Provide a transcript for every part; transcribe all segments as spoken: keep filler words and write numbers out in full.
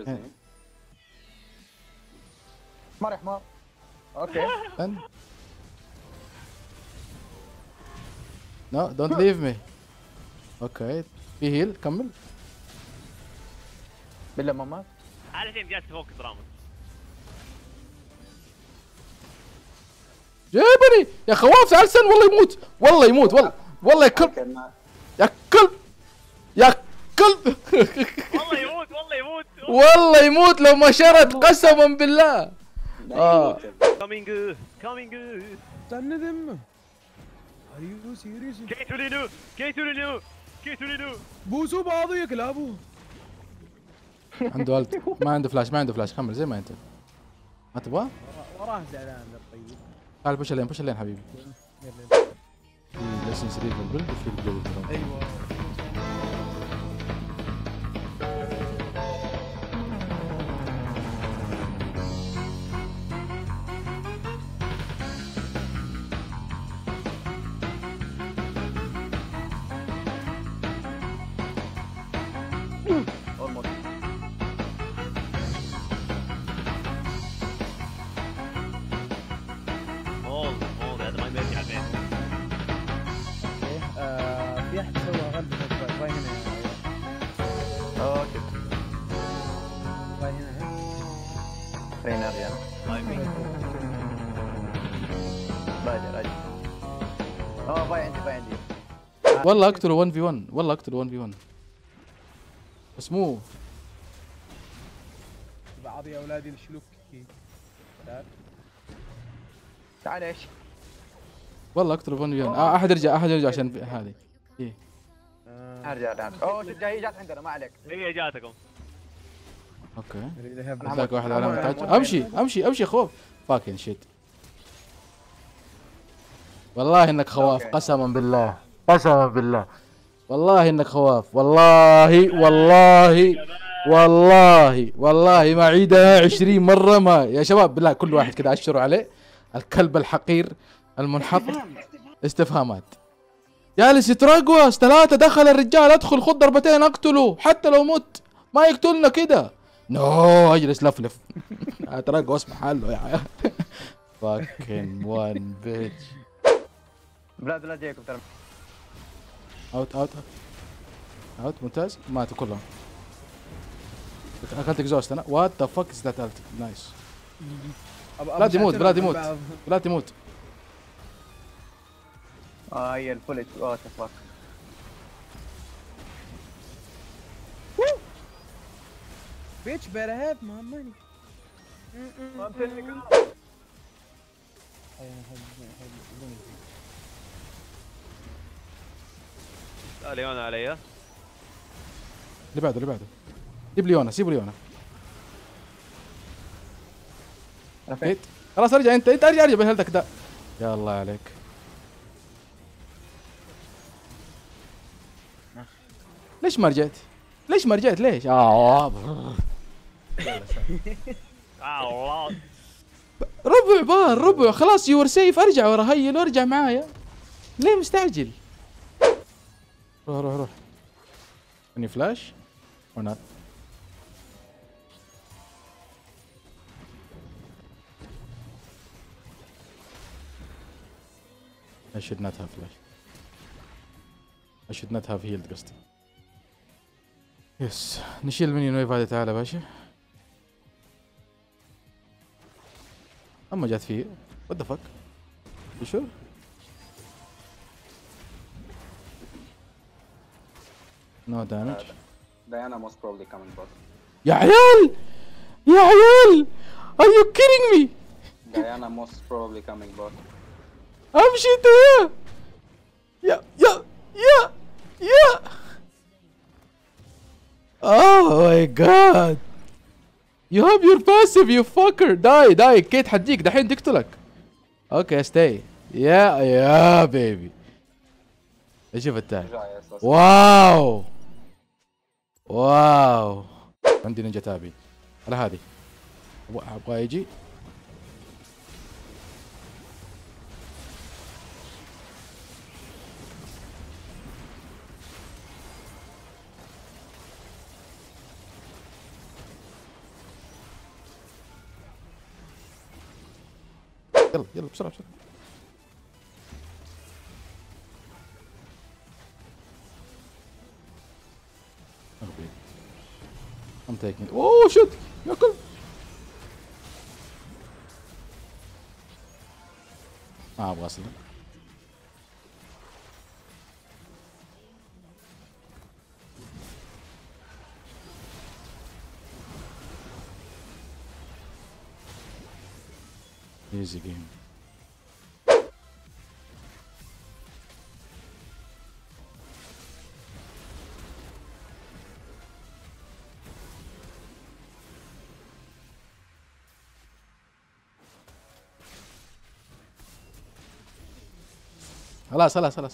اثنين. حمار يا حمار. اوكي. No, don't leave me. اوكي في هيل كمل. بالله ما مات. على الحين جالس فوق درامك. جيبني يا خواف ألسن والله يموت والله يموت والله والله يا كلب يا كلب يا كلب والله يموت والله يموت والله يموت لو ما شرد قسما بالله. اه كامينج كامينج تندم. Are you serious? كيتولينو كيتولينو كيتولينو بوسوا بعض يا كلابو. عنده ألت ما عنده فلاش ما عنده فلاش كمل زي ما انت ما تبغاه. وراه زعلان ذا الطيب. تعال بوش اللين بوش اللين حبيبي. لسنس ريفل بلد في الجو. ايوه هنا يا باي باي راجع. اه باي عندي باي عندي والله اقتله واحد في واحد والله اقتله واحد في واحد بس مو بعض يا اولادي نشلوك كي. تعال تعال ايش والله اقتله واحد في واحد. احد يرجع احد يرجع عشان هذه ايه ارجع الان. اوه جاي جات عندنا ما عليك هي جاتكم. اوكي ذاك واحد علامة تاج. امشي امشي امشي خوف فاكن شيت والله انك خواف قسما بالله قسما بالله والله انك خواف والله والله والله والله ما عيدها عشرين مرة. ما يا شباب بالله كل واحد كذا اشروا عليه الكلب الحقير المنحط. استفهامات جالس يترقوس ثلاثة دخل الرجال ادخل خذ ضربتين اقتله حتى لو مت ما يقتلنا كذا. نو اجلس لفلف اترقص محله يا عيال. فاكن وان بيتش. بلاد بلاد جايكم ترى. اوت اوت اوت ممتاز ماتوا كلهم. اكلت اكزوست انا. وات ذا فك از ذات الت نايس. بلاد يموت بلاد يموت بلاد يموت. اه هي البوليت وات ذا فك. Bitch better have my money. I'm telling you. لا ليونا علي. اللي بعده اللي بعده. جيب ليونا سيب ليونا. رفيت خلاص ارجع انت انت ارجع ارجع بهلدك ده. يا الله عليك. ليش ما رجعت؟ ليش ما رجعت ليش؟ اه ربع بار ربع خلاص يور سيف. ارجع ورا هيل وارجع معايا ليه مستعجل؟ روح روح روح اني فلاش ونات I should not have flash I should not have healed قصدي. يس نشيل مني نويف هذا. تعال باشا اما جات فيه وات ذا فك شو نو دامج. ديانا موست بروبلي كامينج باك. يا عيال يا عيال ار يو كيدينج مي. ديانا موست بروبلي كامينج باك. امشي انت يا يا يا يا Oh my god! You have your passive you fucker! Die die كيت حديك دحين تقتلك. اوكي stay. يا يا بيبي. اشوف التاني. واو. واو. عندي نينجا تابي. على هذه. ابغى يجي. يلا يلا بسرعه بسرعه. اوكي ام تيكينج. اوه شت ياكل. ما ابغى اسلم. Easy game. خلاص خلاص خلاص.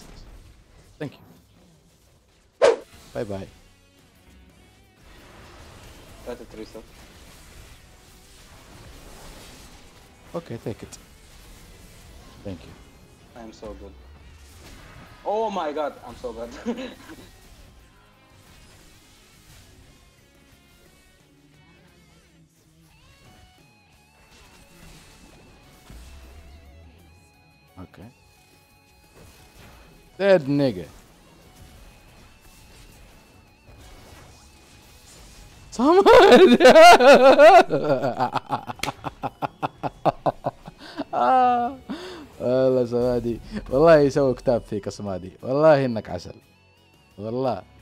Thank you. Bye bye. That's a three-step. Okay, take it. Thank you. I'm so good. Oh my god, I'm so bad. Okay. Dead nigga. Someone. آه. والله سمادي والله يسوي كتاب فيك يا سمادي والله انك عسل والله.